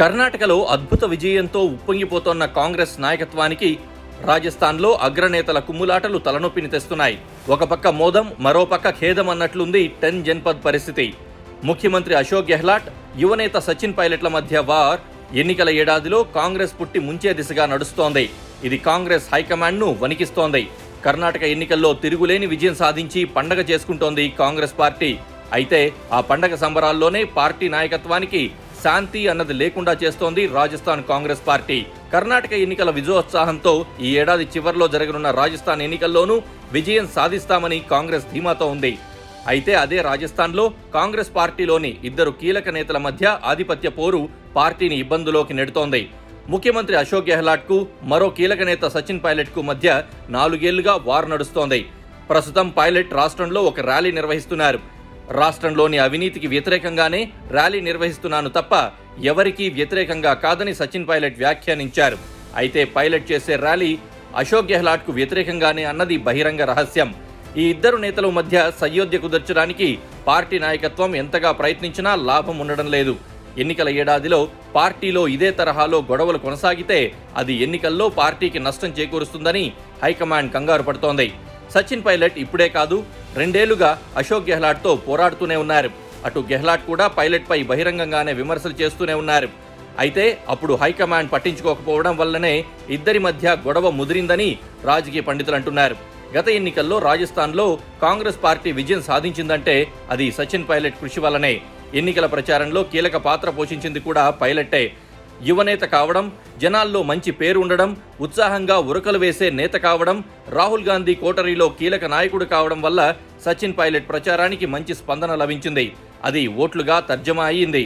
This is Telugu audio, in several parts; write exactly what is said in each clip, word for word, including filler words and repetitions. కర్ణాటకలో అద్భుత విజయంతో ఉప్పొంగిపోతున్న కాంగ్రెస్ నాయకత్వానికి రాజస్థాన్లో అగ్రనేతల కుమ్ములాటలు తలనొప్పిని తెస్తున్నాయి. ఒక పక్క మోదం, మరో పక్క ఖేదం అన్నట్లుంది టెన్ జన్పద్ పరిస్థితి. ముఖ్యమంత్రి అశోక్ గెహ్లాట్, యువనేత సచిన్ పైలట్ల మధ్య వార్ ఎన్నికల ఏడాదిలో కాంగ్రెస్ పుట్టి ముంచే దిశగా నడుస్తోంది. ఇది కాంగ్రెస్ హైకమాండ్ను వణికిస్తోంది. కర్ణాటక ఎన్నికల్లో తిరుగులేని విజయం సాధించి పండగ చేసుకుంటోంది కాంగ్రెస్ పార్టీ. అయితే ఆ పండగ సంబరాల్లోనే పార్టీ నాయకత్వానికి శాంతి అన్నది లేకుండా చేస్తోంది రాజస్థాన్ కాంగ్రెస్ పార్టీ. కర్ణాటక ఎన్నికల విజయోత్సాహంతో ఈ ఏడాది చివరిలో జరగనున్న రాజస్థాన్ ఎన్నికల్లోనూ విజయం సాధిస్తామని కాంగ్రెస్ ధీమాతో ఉంది. అయితే అదే రాజస్థాన్లో కాంగ్రెస్ పార్టీలోని ఇద్దరు కీలక నేతల మధ్య ఆధిపత్య పోరు పార్టీని ఇబ్బందులోకి నెడుతోంది. ముఖ్యమంత్రి అశోక్ గెహ్లాట్కు, మరో కీలక నేత సచిన్ పైలట్కు మధ్య నాలుగేళ్లుగా వార్ నడుస్తోంది. ప్రస్తుతం పైలట్ రాష్ట్రంలో ఒక ర్యాలీ నిర్వహిస్తున్నారు. రాష్ట్రంలోని అవినీతికి వ్యతిరేకంగానే ర్యాలీ నిర్వహిస్తున్నాను తప్ప ఎవరికీ వ్యతిరేకంగా కాదని సచిన్ పైలట్ వ్యాఖ్యానించారు. అయితే పైలట్ చేసే ర్యాలీ అశోక్ గెహ్లాట్కు వ్యతిరేకంగానే అన్నది బహిరంగ రహస్యం. ఈ ఇద్దరు నేతల మధ్య సయోధ్య కుదర్చడానికి పార్టీ నాయకత్వం ఎంతగా ప్రయత్నించినా లాభం ఉండడం లేదు. ఎన్నికల ఏడాదిలో పార్టీలో ఇదే తరహాలో గొడవలు కొనసాగితే అది ఎన్నికల్లో పార్టీకి నష్టం చేకూరుస్తుందని హైకమాండ్ కంగారు పడుతోంది. సచిన్ పైలట్ ఇప్పుడే కాదు, రెండేళ్లుగా అశోక్ గెహ్లాట్తో పోరాడుతూనే ఉన్నారు. అటు గెహ్లాట్ కూడా పైలట్పై బహిరంగంగానే విమర్శలు చేస్తూనే ఉన్నారు. అయితే అప్పుడు హైకమాండ్ పట్టించుకోకపోవడం వల్లనే ఇద్దరి మధ్య గొడవ ముదిరిందని రాజకీయ పండితులు అంటున్నారు. గత ఎన్నికల్లో రాజస్థాన్లో కాంగ్రెస్ పార్టీ విజయం సాధించిందంటే అది సచిన్ పైలట్ కృషి వల్లనే. ఎన్నికల ప్రచారంలో కీలక పాత్ర పోషించింది కూడా పైలట్టే. యువనేత కావడం, జనాల్లో మంచి పేరు ఉండడం, ఉత్సాహంగా ఉరకలు వేసే నేత కావడం, రాహుల్ గాంధీ కోటరీలో కీలక నాయకుడు కావడం వల్ల సచిన్ పైలట్ ప్రచారానికి మంచి స్పందన లభించింది. అది ఓట్లుగా తర్జమా అయింది.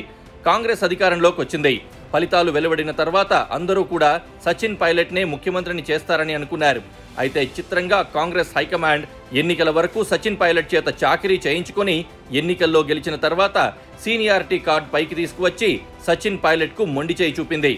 కాంగ్రెస్ అధికారంలోకి వచ్చింది. ఫలితాలు వెలువడిన తర్వాత అందరూ కూడా సచిన్ పైలట్నే ముఖ్యమంత్రిని చేస్తారని అనుకున్నారు. అయితే చిత్రంగా కాంగ్రెస్ హైకమాండ్ ఎన్నికల వరకు సచిన్ పైలట్ చేత చాకిరీ చేయించుకొని ఎన్నికల్లో గెలిచిన తర్వాత సీనియారిటీ కార్డు పైకి తీసుకువచ్చి సచిన్ పైలట్కు మొండి చేయి చూపింది.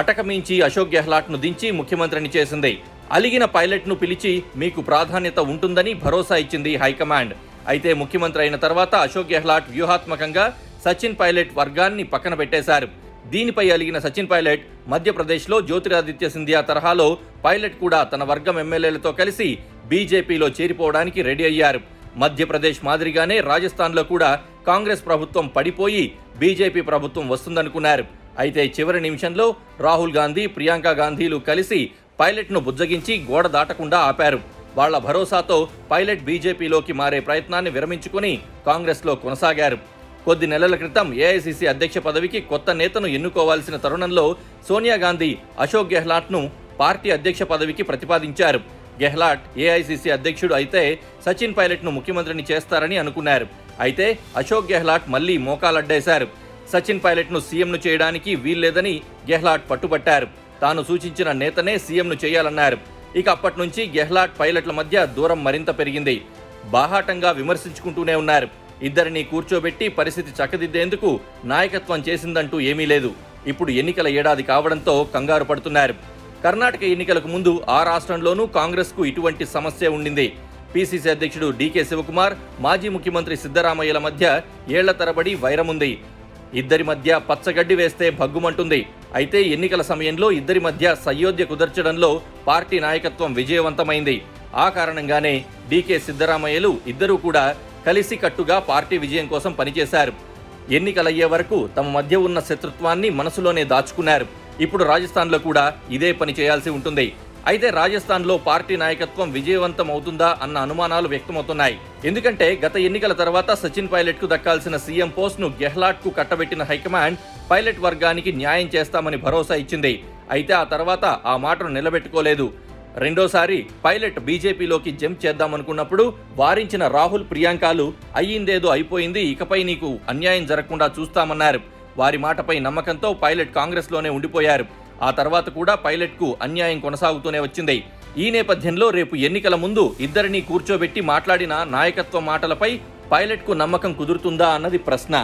అటకమించి అశోక్ గెహ్లాట్ను దించి ముఖ్యమంత్రిని చేసింది. అలిగిన పైలట్ను పిలిచి మీకు ప్రాధాన్యత ఉంటుందని భరోసా ఇచ్చింది హైకమాండ్. అయితే ముఖ్యమంత్రి అయిన తర్వాత అశోక్ గెహ్లాట్ వ్యూహాత్మకంగా సచిన్ పైలట్ వర్గాన్ని పక్కన పెట్టేశారు. దీనిపై అలిగిన సచిన్ పైలట్ మధ్యప్రదేశ్లో జ్యోతిరాదిత్య సింధియా తరహాలో పైలట్ కూడా తన వర్గం ఎమ్మెల్యేలతో కలిసి బీజేపీలో చేరిపోవడానికి రెడీ అయ్యారు. మధ్యప్రదేశ్ మాదిరిగానే రాజస్థాన్లో కూడా కాంగ్రెస్ ప్రభుత్వం పడిపోయి బీజేపీ ప్రభుత్వం వస్తుందనుకున్నారు. అయితే చివరి నిమిషంలో రాహుల్ గాంధీ, ప్రియాంక గాంధీలు కలిసి పైలట్ను బుజ్జగించి గోడ దాటకుండా ఆపారు. వాళ్ల భరోసాతో పైలట్ బీజేపీలోకి మారే ప్రయత్నాన్ని విరమించుకుని కాంగ్రెస్లో కొనసాగారు. కొద్ది నెలల క్రితం ఏఐసీసీ అధ్యక్ష పదవికి కొత్త నేతను ఎన్నుకోవాల్సిన తరుణంలో సోనియా గాంధీ అశోక్ గెహ్లాట్ను పార్టీ అధ్యక్ష పదవికి ప్రతిపాదించారు. గెహ్లాట్ ఏఐసీసీ అధ్యక్షుడు అయితే సచిన్ పైలట్ను ముఖ్యమంత్రిని చేస్తారని అనుకున్నారు. అయితే అశోక్ గెహ్లాట్ మళ్లీ మోకాలడ్డేశారు. సచిన్ పైలట్ను సీఎంను చేయడానికి వీల్లేదని గెహ్లాట్ పట్టుబట్టారు. తాను సూచించిన నేతనే సీఎంను చేయాలన్నారు. ఇక అప్పటి నుంచి గెహ్లాట్ పైలట్ల మధ్య దూరం మరింత పెరిగింది. బాహాటంగా విమర్శించుకుంటూనే ఉన్నారు. ఇద్దరిని కూర్చోబెట్టి పరిస్థితి చక్కదిద్దేందుకు నాయకత్వం చేసిందంటూ ఏమీ లేదు. ఇప్పుడు ఎన్నికల ఏడాది కావడంతో కంగారు పడుతున్నారు. కర్ణాటక ఎన్నికలకు ముందు ఆ రాష్ట్రంలోనూ కాంగ్రెస్కు ఇటువంటి సమస్య ఉండింది. పీసీసీ అధ్యక్షుడు డీకే శివకుమార్, మాజీ ముఖ్యమంత్రి సిద్ధరామయ్యల మధ్య ఏళ్ల తరబడి వైరముంది. ఇద్దరి మధ్య పచ్చగడ్డి వేస్తే భగ్గుమంటుంది. అయితే ఎన్నికల సమయంలో ఇద్దరి మధ్య సయోధ్య కుదర్చడంలో పార్టీ నాయకత్వం విజయవంతమైంది. ఆ కారణంగానే డీకే సిద్ధరామయ్యలు ఇద్దరూ కూడా కలిసి కట్టుగా పార్టీ విజయం కోసం పనిచేశారు. ఎన్నికలయ్యే వరకు తమ మధ్య ఉన్న శత్రుత్వాన్ని మనసులోనే దాచుకున్నారు. ఇప్పుడు రాజస్థాన్లో కూడా ఇదే పని చేయాల్సి ఉంటుంది. అయితే రాజస్థాన్లో పార్టీ నాయకత్వం విజయవంతం అవుతుందా అన్న అనుమానాలు వ్యక్తమవుతున్నాయి. ఎందుకంటే గత ఎన్నికల తర్వాత సచిన్ పైలట్కు దక్కాల్సిన సీఎం పోస్ట్ను గెహ్లాట్కు కట్టబెట్టిన హైకమాండ్ పైలట్ వర్గానికి న్యాయం చేస్తామని భరోసా ఇచ్చింది. అయితే ఆ తర్వాత ఆ మాటను నిలబెట్టుకోలేదు. రెండోసారి పైలట్ బీజేపీలోకి జంప్ చేద్దామనుకున్నప్పుడు వారించిన రాహుల్, ప్రియాంకలు అయ్యిందేదో అయిపోయింది, ఇకపై నీకు అన్యాయం జరగకుండా చూస్తామన్నారు. వారి మాటపై నమ్మకంతో పైలట్ కాంగ్రెస్లోనే ఉండిపోయారు. ఆ తర్వాత కూడా పైలట్కు అన్యాయం కొనసాగుతూనే వచ్చింది. ఈ నేపథ్యంలో రేపు ఎన్నికల ముందు ఇద్దరినీ కూర్చోబెట్టి మాట్లాడిన నాయకత్వ మాటలపై పైలట్కు నమ్మకం కుదురుతుందా అన్నది ప్రశ్న.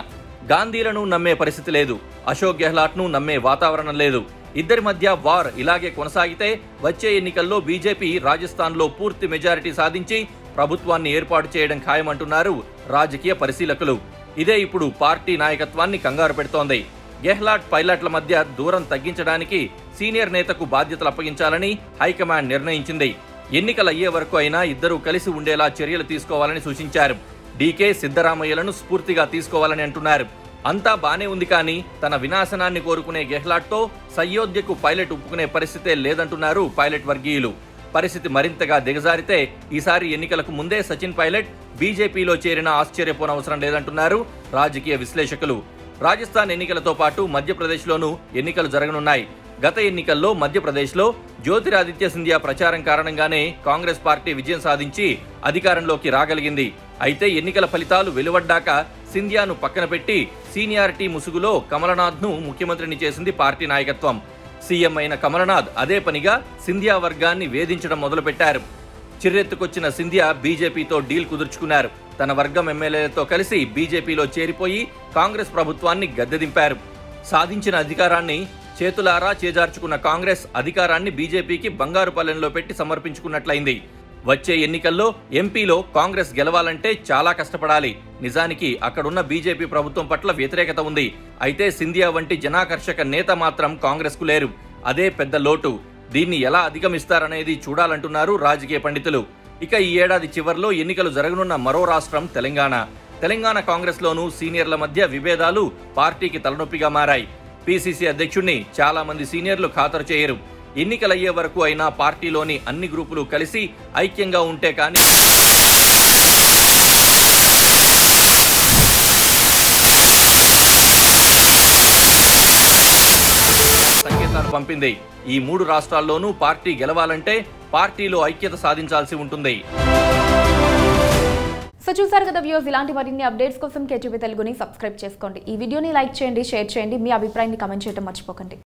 గాంధీలను నమ్మే పరిస్థితి లేదు. అశోక్ గెహ్లాట్ను నమ్మే వాతావరణం లేదు. ఇద్దరి మధ్య వార్ ఇలాగే కొనసాగితే వచ్చే ఎన్నికల్లో బీజేపీ రాజస్థాన్లో పూర్తి మెజారిటీ సాధించి ప్రభుత్వాన్ని ఏర్పాటు చేయడం ఖాయమంటున్నారు రాజకీయ పరిశీలకులు. ఇదే ఇప్పుడు పార్టీ నాయకత్వాన్ని కంగారు పెడుతోంది. గెహ్లాట్ పైలట్ల మధ్య దూరం తగ్గించడానికి సీనియర్ నేతకు బాధ్యతలు అప్పగించాలని హైకమాండ్ నిర్ణయించింది. ఎన్నికలు అయ్యే వరకు అయినా ఇద్దరు కలిసి ఉండేలా చర్యలు తీసుకోవాలని సూచించారు. డీకే సిద్ధరామయ్యలను స్ఫూర్తిగా తీసుకోవాలని అంటున్నారు. అంతా బానే ఉంది కానీ తన వినాశనాన్ని కోరుకునే గెహ్లాట్తో సయోధ్యకు పైలట్ ఒప్పుకునే పరిస్థితే లేదంటున్నారు పైలట్ వర్గీయులు. పరిస్థితి మరింతగా దిగజారితే ఈసారి ఎన్నికలకు ముందే సచిన్ పైలట్ బీజేపీలో చేరిన ఆశ్చర్యపోనవసరం లేదంటున్నారు రాజకీయ విశ్లేషకులు. రాజస్థాన్ ఎన్నికలతో పాటు మధ్యప్రదేశ్లోనూ ఎన్నికలు జరగనున్నాయి. గత ఎన్నికల్లో మధ్యప్రదేశ్లో జ్యోతిరాదిత్య సింధియా ప్రచారం కారణంగానే కాంగ్రెస్ పార్టీ విజయం సాధించి అధికారంలోకి రాగలిగింది. అయితే ఎన్నికల ఫలితాలు వెలువడ్డాక సింధియాను పక్కన పెట్టి సీనియారిటీ ముసుగులో కమలనాథ్ను ముఖ్యమంత్రిని చేసింది పార్టీ నాయకత్వం. సీఎం అయిన కమలనాథ్ అదే పనిగా సింధియా వర్గాన్ని వేధించడం మొదలుపెట్టారు. చిర్రెత్తుకొచ్చిన సింధియా బీజేపీతో డీల్ కుదుర్చుకున్నారు. తన వర్గం ఎమ్మెల్యేలతో కలిసి బీజేపీలో చేరిపోయి కాంగ్రెస్ ప్రభుత్వాన్ని గద్దెదింపారు. సాధించిన అధికారాన్ని చేతులారా చేజార్చుకున్న కాంగ్రెస్ అధికారాన్ని బీజేపీకి బంగారు పల్లెంలో పెట్టి సమర్పించుకున్నట్లయింది. వచ్చే ఎన్నికల్లో ఎంపీలో కాంగ్రెస్ గెలవాలంటే చాలా కష్టపడాలి. నిజానికి అక్కడున్న బీజేపీ ప్రభుత్వం పట్ల వ్యతిరేకత ఉంది. అయితే సింధియా వంటి జనాకర్షక నేత మాత్రం కాంగ్రెస్కు లేరు. అదే పెద్ద లోటు. దీన్ని ఎలా అధిగమిస్తారనేది చూడాలంటున్నారు రాజకీయ పండితులు. ఇక ఈ ఏడాది చివరిలో ఎన్నికలు జరగనున్న మరో రాష్ట్రం తెలంగాణ. తెలంగాణ కాంగ్రెస్లోనూ సీనియర్ల మధ్య విభేదాలు పార్టీకి తలనొప్పిగా మారాయి. పీసీసీ అధ్యక్షుణ్ణి చాలా మంది సీనియర్లు ఖాతరు చేయరు. ఎన్నికలయ్యే వరకు అయినా పార్టీలోని అన్ని గ్రూపులు కలిసి ఐక్యంగా ఉంటే కానీ సంకేతాలు పంపింది. ఈ మూడు రాష్ట్రాల్లోనూ పార్టీ గెలవాలంటే పార్టీలో ఐక్యత సాధించాల్సి ఉంటుంది. సో చూసారు కదా వ్యూస్, ఇలాంటి మరిన్ని అప్డేట్స్ కోసం కేటీవీ తెలుగుని సబ్స్క్రైబ్ చేసుకోండి. ఈ వీడియోని లైక్ చేయండి, షేర్ చేయండి. మీ అభిప్రాయాన్ని కామెంట్ చేయడం మర్చిపోకండి.